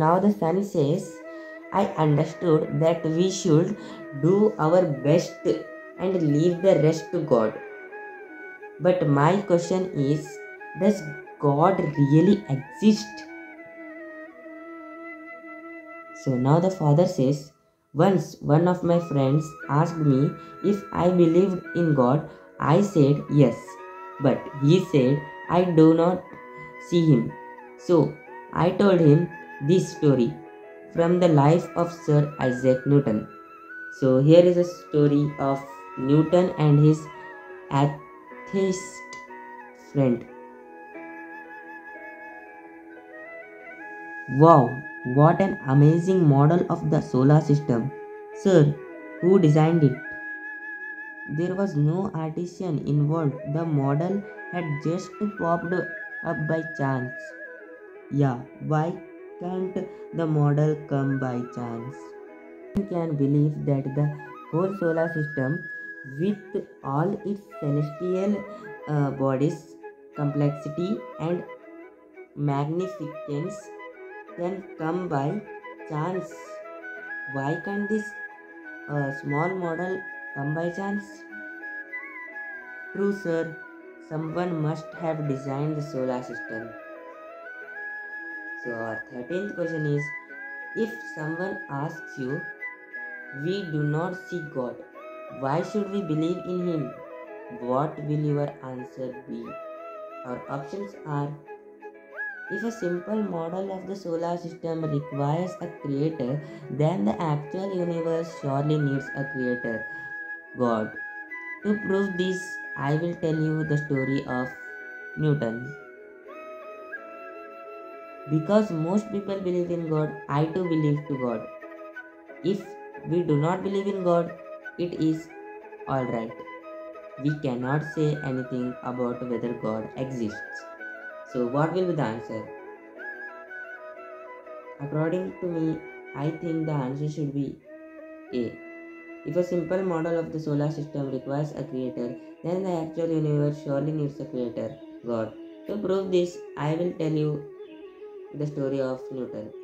Now the son says, I understood that we should do our best and leave the rest to God. But my question is, does God really exist? So now the father says, once one of my friends asked me if I believed in God. I said yes, but he said I do not see him. So I told him this story from the life of Sir Isaac Newton. So here is a story of Newton and his atheist friend. Wow, what an amazing model of the solar system. Sir, who designed it? There was no artisan involved. The model had just popped up by chance. Yeah, why can't the model come by chance? One can believe that the whole solar system, with all its celestial bodies, complexity and magnificence, can come by chance. Why can't this small model come by chance? True, sir. Someone must have designed the solar system. So our 13th question is, if someone asks you, we do not see God, why should we believe in Him? What will your answer be? Our options are, if a simple model of the solar system requires a creator, then the actual universe surely needs a creator, God. To prove this, I will tell you the story of Newton. Because most people believe in God, I too believe to God. If we do not believe in God, it is alright. We cannot say anything about whether God exists. So what will be the answer? According to me, I think the answer should be A. If a simple model of the solar system requires a creator, then the actual universe surely needs a creator, God. To prove this, I will tell you the story of Newton.